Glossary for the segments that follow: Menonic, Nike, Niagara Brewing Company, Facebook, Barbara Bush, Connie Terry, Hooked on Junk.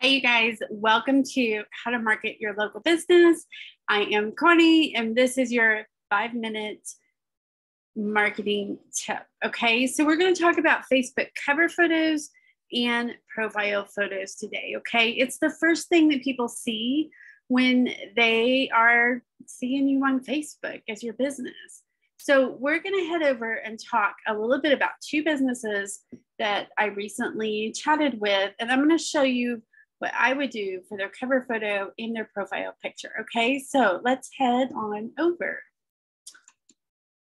Hey, you guys, welcome to How to Market Your Local Business. I am Connie, and this is your 5-minute marketing tip. Okay, so we're going to talk about Facebook cover photos and profile photos today. Okay, it's the first thing that people see when they are seeing you on Facebook as your business. So we're going to head over and talk a little bit about two businesses that I recently chatted with, and I'm going to show you what I would do for their cover photo in their profile picture. Okay, so let's head on over.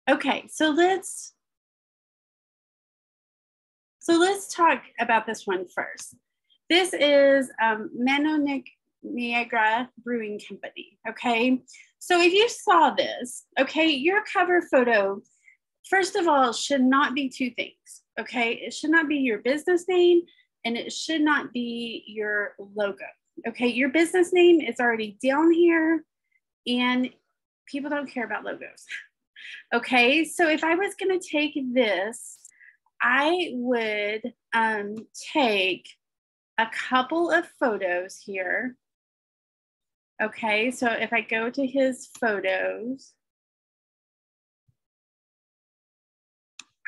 Okay, so let's talk about this one first. This is Menonic Niagara Brewing Company. Okay, so if you saw this, okay, your cover photo, first of all, should not be two things. Okay, it should not be your business name, and it should not be your logo. Okay, your business name is already down here, and people don't care about logos. Okay, so if I was going to take this, I would take a couple of photos here. Okay, so if I go to his photos,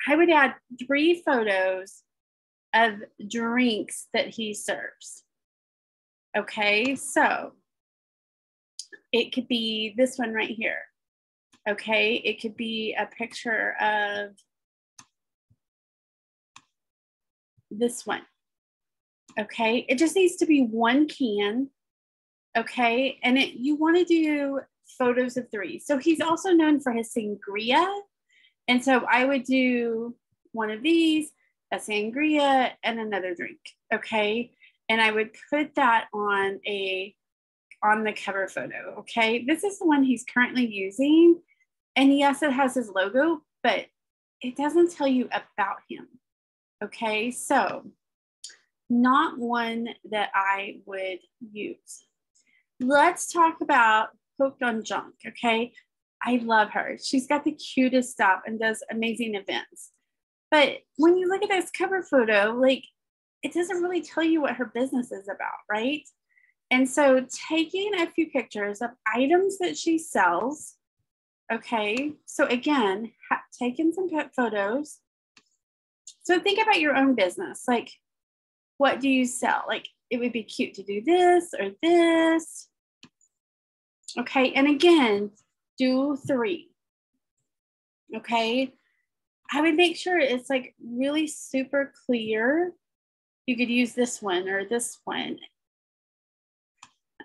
I would add 3 photos of drinks that he serves. Okay, so it could be this one right here. Okay, it could be a picture of this one. Okay, it just needs to be one can. Okay, and you want to do photos of 3. So he's also known for his sangria. And so I would do one of these, a sangria, and another drink, okay? And I would put that on the cover photo, okay? This is the one he's currently using. And yes, it has his logo, but it doesn't tell you about him, okay? So not one that I would use. Let's talk about Hooked on Junk, okay? I love her. She's got the cutest stuff and does amazing events. But when you look at this cover photo, like, it doesn't really tell you what her business is about, right? And so taking a few pictures of items that she sells, okay? So again, taking some photos. So think about your own business. Like, what do you sell? Like, it would be cute to do this or this. Okay, and again, do 3, okay? I would make sure it's like really super clear. You could use this one or this one.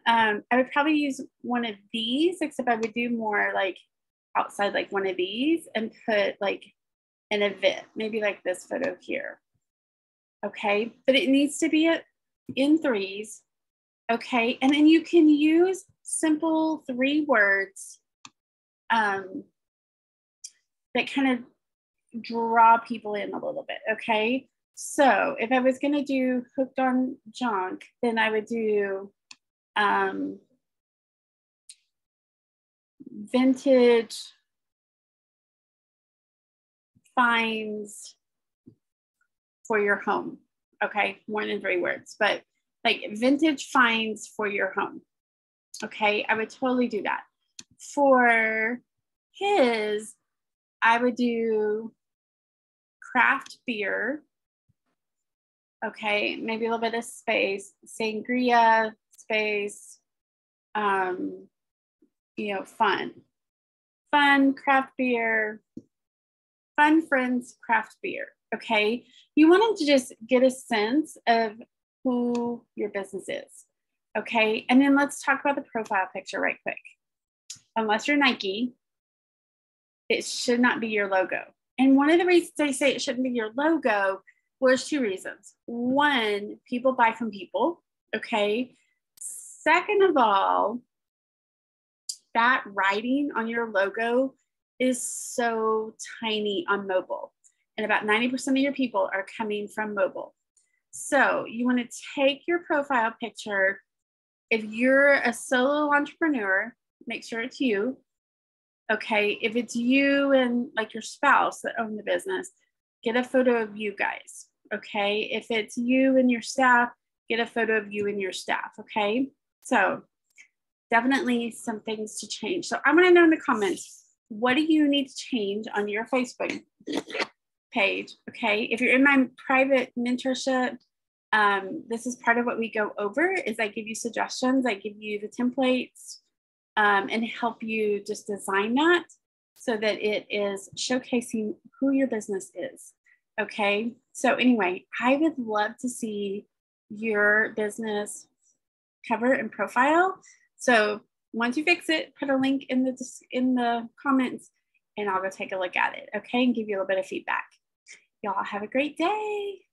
I would probably use one of these, except I would do more like outside, like one of these, and put like an event, maybe like this photo here, okay? But it needs to be in 3s, okay? And then you can use simple 3 words that kind of draw people in a little bit, okay? So if I was gonna do Hooked on Junk, then I would do vintage finds for your home, okay? More than 3 words, but like vintage finds for your home, okay? I would totally do that. For his, I would do craft beer, okay, maybe a little bit of space, sangria, space, you know, fun craft beer, fun friends craft beer, okay? You want them to just get a sense of who your business is, okay? And then let's talk about the profile picture right quick. Unless you're Nike, it should not be your logo. And one of the reasons I say it shouldn't be your logo was 2 reasons. 1, people buy from people, okay? Second of all, that writing on your logo is so tiny on mobile. And about 90% of your people are coming from mobile. So you wanna take your profile picture. If you're a solo entrepreneur, make sure it's you, okay? If it's you and like your spouse that own the business, get a photo of you guys, okay? If it's you and your staff, get a photo of you and your staff, okay? So definitely some things to change. So I want to know in the comments, what do you need to change on your Facebook page, okay? If you're in my private mentorship, this is part of what we go over, is I give you suggestions, I give you the templates, and help you just design that so that it is showcasing who your business is, okay? So anyway, I would love to see your business cover and profile. So once you fix it, put a link in the comments and I'll go take a look at it, okay? And give you a little bit of feedback. Y'all have a great day.